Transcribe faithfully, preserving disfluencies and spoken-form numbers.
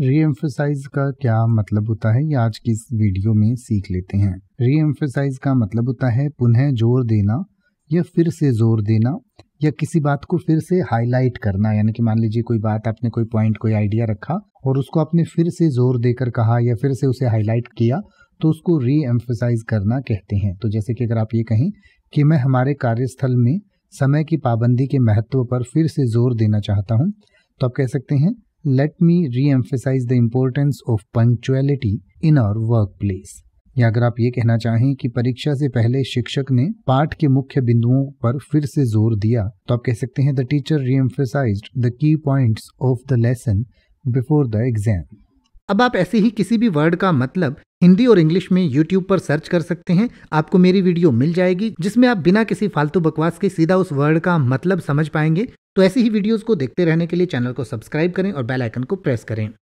Re-emphasise का क्या मतलब होता है ये आज की इस वीडियो में सीख लेते हैं। रीएम्फसाइज का मतलब होता है पुनः जोर देना या फिर से जोर देना या किसी बात को फिर से हाईलाइट करना। यानी कि मान लीजिए कोई बात आपने कोई पॉइंट कोई आइडिया रखा और उसको आपने फिर से जोर देकर कहा या फिर से उसे हाईलाइट किया तो उसको रीएम्फसाइज करना कहते हैं। तो जैसे कि अगर आप ये कहें कि मैं हमारे कार्यस्थल में समय की पाबंदी के महत्व पर फिर से जोर देना चाहता हूँ, तो आप कह सकते हैं let me reemphasise the importance of punctuality in our workplace. या अगर आप ये कहना चाहें कि परीक्षा से पहले शिक्षक ने पाठ के मुख्य बिंदुओं पर फिर से जोर दिया, तो आप कह सकते हैं the teacher रीएम्फसाइज्ड the key points of the lesson before the exam. अब आप ऐसे ही किसी भी वर्ड का मतलब हिंदी और इंग्लिश में यूट्यूब पर सर्च कर सकते हैं, आपको मेरी वीडियो मिल जाएगी जिसमें आप बिना किसी फालतू बकवास के सीधा उस वर्ड का मतलब समझ पाएंगे। तो ऐसी ही वीडियोस को देखते रहने के लिए चैनल को सब्सक्राइब करें और बेल आइकन को प्रेस करें।